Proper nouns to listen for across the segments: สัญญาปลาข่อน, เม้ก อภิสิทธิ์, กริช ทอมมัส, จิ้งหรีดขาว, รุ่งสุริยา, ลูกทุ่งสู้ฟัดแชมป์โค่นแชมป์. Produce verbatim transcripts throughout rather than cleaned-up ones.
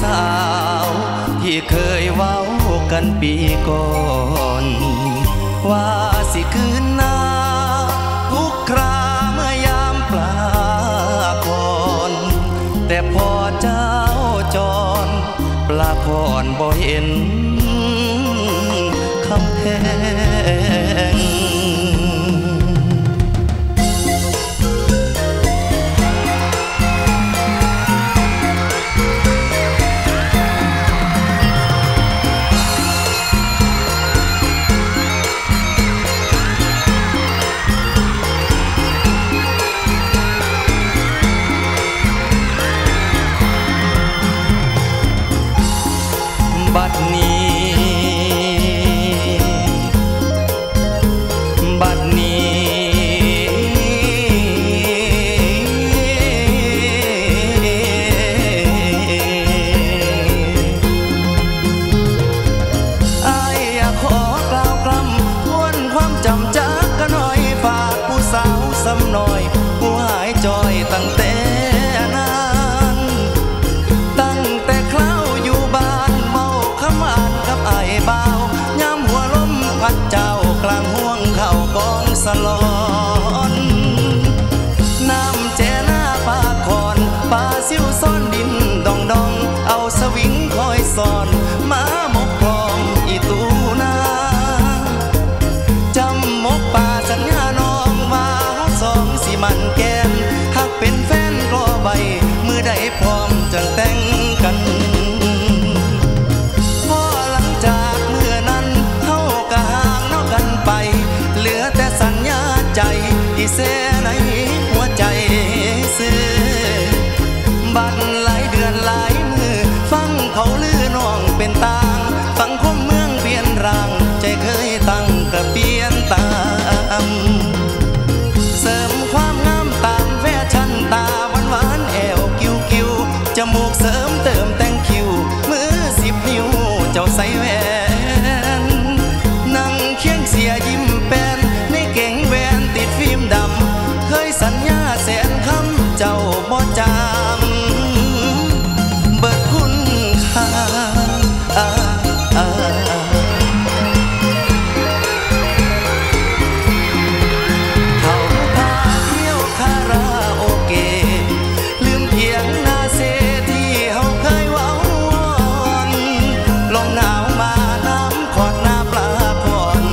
สาวที่เคยเว้ากันปีก่อนว่าสิคืนหน้าทุกคราเมื่อยามปลาพรแต่พอเจ้าจรปลาพรบ่เห็นคำแพงบัดนี้บัดนี้อายอยากขอกล่าวกล่ำทวนความจำจากกันหน่อยฝากผู้สาวซ้ำหน่อยผู้หายจอยตั้งแต่สลอนน้ำเจน่าปากคอนปลาซิวซ่อนดินดองดองเอาสวิงคอยซ่อนมามกคลองอีตูนาจำมกป่าสัญญาน้องว่าสองสีมันแก้มหากเป็นแฟนรอใบมือใดพร้อมจังแต่งกันพอหลังจากเมื่อนั้นเข้ากะห่างนอกกันไปเหลือแต่สัญญาใจที่เสียในหัวใจซื้อบัดหลายเดือนหลายมือฟังเขาลือน้องเป็นต่างฟังคมเมืองเปลี่ยนร่างใจเคยตั้งกระเปลี่ยนตามเสริมความงามตามแฟชั่นตาหวานหวานแอวกิ้วกิ้วจมูกเสริมเติมแต่งคิ้วมือสิบนิ้วเจ้าใส่แหวนนั่งเคียงเสียยิ้มเคยสัญญาแสนคำเจ้าบ่จำเบิดคุณค่าเขาพาเที่ยวคาราโอเกะลืมเพียงนาเซที่เขาเคยหวังวนลมหนาวมาน้ำขอดน้ำปลาผ่อน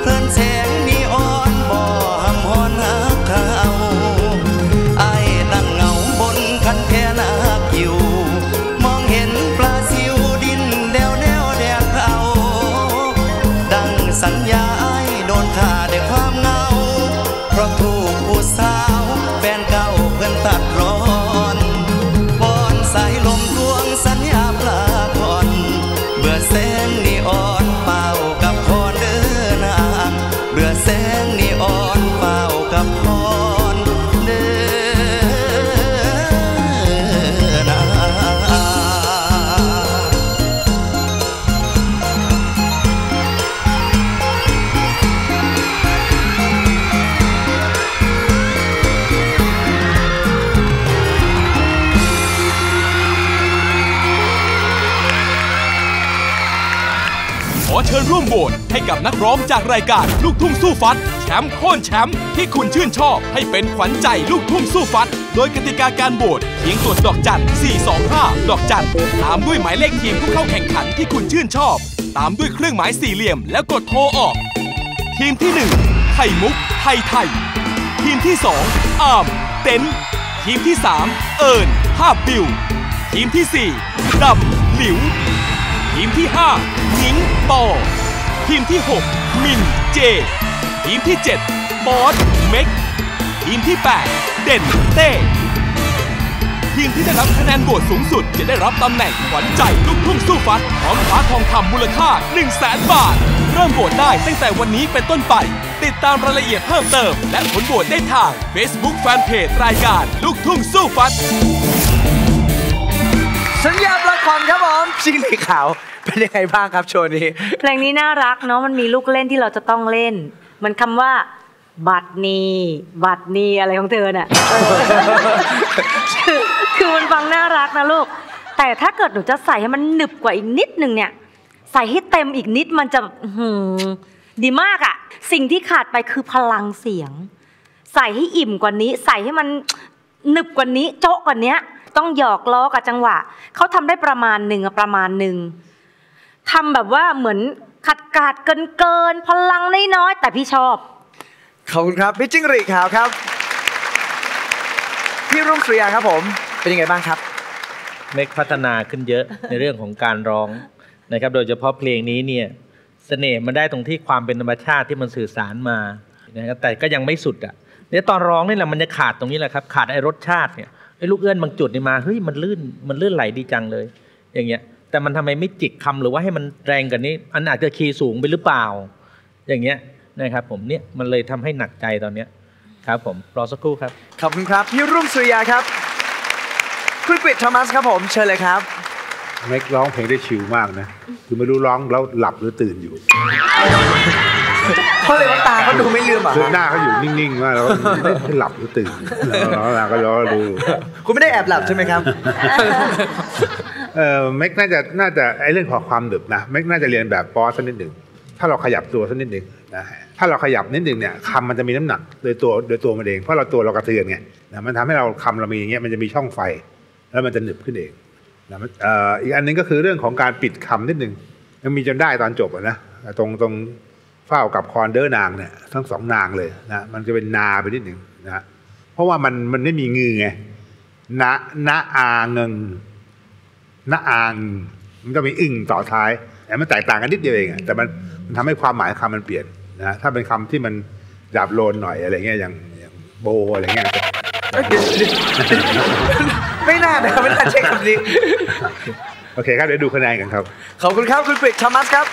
เพลินแสงนีออนบ่ห้ำหอนหาไอ้นั่งเหงาบนคันแค่นักอยู่มองเห็นปลาซิวดินเดวแนวแดกเอาดังสัญญาไอ้โดนฆ่าด้วยความเหงาเพราะถูกผู้สาวแฟนเก่าเพื่อนตัดร้อนบอนสายลมดวงสัญญาปลาก่อนเบื่อแสงนีออนเป่ากับคอนเดินนางเบื่อแสงนีออนเป่ากับคอนขอเชิญร่วมโหวตให้กับนักร้องจากรายการลูกทุ่งสู้ฟัดแชมป์โค่นแชมป์ที่คุณชื่นชอบให้เป็นขวัญใจลูกทุ่งสู้ฟัดโดยกติกาการโหวตเพียงกดดอกจันสี่ สอง ห้าดอกจันตามด้วยหมายเลขทีมผู้เข้าแข่งขันที่คุณชื่นชอบตามด้วยเครื่องหมายสี่เหลี่ยมแล้วกดโทรออกทีมที่หนึ่งไข่มุกไทยไทยทีมที่สองอาร์มเต็นทีมที่สามเอิญภาพบิวทีมที่สี่ดำหลิวทีมที่ห้าหญิงปอทีมที่หกมินเจทีมที่เจ็ดบอสเม็กทีมที่แปดเด่นเต้ทีมที่ได้รับคะแนนโหวตสูงสุดจะได้รับตำแหน่งขวัญใจลูกทุ่งสู้ฟัดพร้อมคว้าทองคำมูลค่า หนึ่งแสน บาทเริ่มโหวตได้ตั้งแต่วันนี้เป็นต้นไปติดตามรายละเอียดเพิ่มเติมและผลโหวตได้ทาง Facebook Fanpage รายการลูกทุ่งสู้ฟัดสัญญาปลาคอนครับผมจิ้งหรีดขาวเป็นยังไงบ้างครับโชว์นี้เพลงนี้น่ารักเนาะมันมีลูกเล่นที่เราจะต้องเล่นมันคำว่าบัดนี้บัดนี้อะไรของเธอเนี่ย คือมันฟังน่ารักนะลูก แต่ถ้าเกิดหนูจะใส่ให้มันหนึบกว่าอีกนิดนึงเนี่ยใส่ให้เต็มอีกนิดมันจะหืมดีมากอะสิ่งที่ขาดไปคือพลังเสียงใส่ให้อิ่มกว่านี้ใส่ให้มันหนึบกว่านี้โจ๊ะกว่านี้ต้องหยอกล้อกับจังหวะเขาทำได้ประมาณหนึ่งประมาณหนึ่งทำแบบว่าเหมือนขัดขาดเกินเกินพลังน้อยๆแต่พี่ชอบขอบคุณครับพี่จิ้งหรีดขาวครับพี่รุ่งสุริยาครับผมเป็นยังไงบ้างครับเมคพัฒนาขึ้นเยอะในเรื่องของการร้องนะครับโดยเฉพาะเพลงนี้เนี่ยเสน่ห์มันได้ตรงที่ความเป็นธรรมชาติที่มันสื่อสารมานะครับแต่ก็ยังไม่สุดอ่ะเนี่ยตอนร้องนี่แหละมันจะขาดตรงนี้แหละครับขาดไอ้รสชาติเนี่ยไอ้ลูกเอื้อนบางจุดนี่มาเฮ้ยมันลื่นมันลื่นไหลดีจังเลยอย่างเงี้ยแต่มันทำไมไม่จิกคำหรือว่าให้มันแรงกว่านี้อันอาจจะคีย์สูงไปหรือเปล่าอย่างเงี้ยนะครับผมเนี่ยมันเลยทำให้หนักใจตอนเนี้ยครับผมรอสักครู่ครับขอบคุณครับพี่รุ่งสุริยาครับคุณกฤษธมัสครับผมเชิญเลยครับเมคร้องเพลงได้ชิลมากนะคือไม่รู้ร้องแล้วหลับหรือตื่นอยู่เพราะเลยว่าตาเขาดูไม่ลืมอ่ะหน้าเขาอยู่นิ่งๆว่าแล้วหลับหรือตื่นแล้วก็ร้องดูคุณไม่ได้แอบหลับใช่ไหมครับเออเมคน่าจะน่าจะไอเรื่องของความดึบนะเมคน่าจะเรียนแบบป๊อสสักนิดหนึ่งถ้าเราขยับตัวสักนิดหนึ่งนะถ้าเราขยับนิดหนึ่งเนี่ยคำมันจะมีน้ำหนักโดยตัวโดยตัวมันเองเพราะเราตัวเรากระเทือนไงมันทำให้เราคำเรามีอย่างเงี้ยมันจะมีช่องไฟแล้วมันจะหนึบขึ้นเองอีกอันนึงก็คือเรื่องของการปิดคำนิดหนึ่งมันมีจนได้ตอนจบนะตรงตรงเฝ้ากับคอนเดอร์นางเนี่ยทั้งสองนางเลยนะมันจะเป็นนาไปนิดหนึ่งนะเพราะว่ามันมันไม่มีงือไงนะนะอาเงิงนะอางมันจะมีอึ่งต่อท้ายแต่มันแตกต่างกันนิดเดียวเองแต่มันมันทำให้ความหมายคำมันเปลี่ยนนะถ้าเป็นคำที่มันหยาบโลนหน่อยอะไรเงี้ยอย่างโบอะไรเงี้ยไม่น่านะไม่น่าเช็คคำนี้โอเคครับเดี๋ยวดูคะแนนกันครับขอบคุณครับคุณเป็ดชามัสครับ